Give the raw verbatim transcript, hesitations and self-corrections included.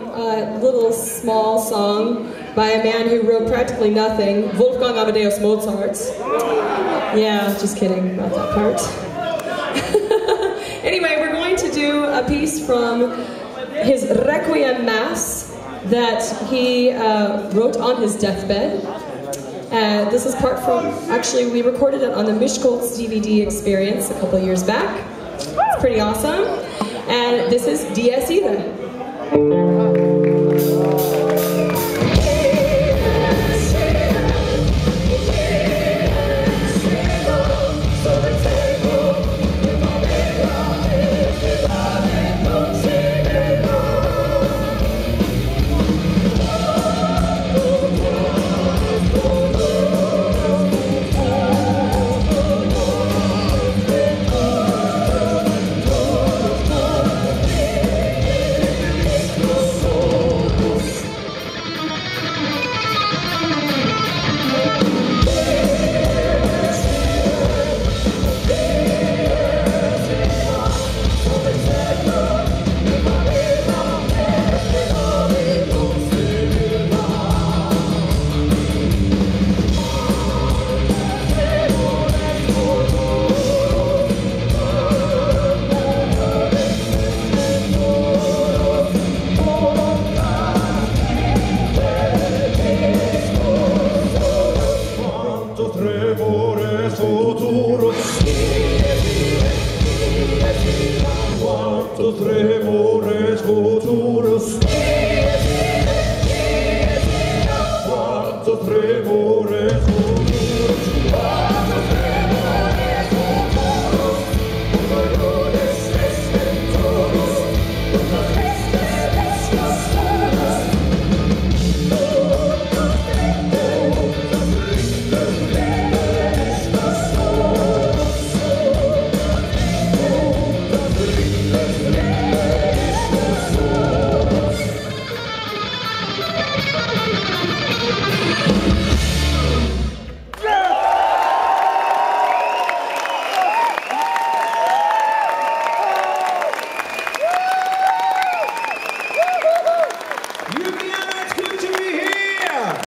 uh, little small song by a man who wrote practically nothing, Wolfgang Amadeus Mozart. Yeah, just kidding about that part. Anyway, we're going to do a piece from his Requiem Mass that he uh, wrote on his deathbed. Uh, this is part from, actually we recorded it on the Mishkoltz D V D experience a couple years back. It's pretty awesome. And this is Dies Irae.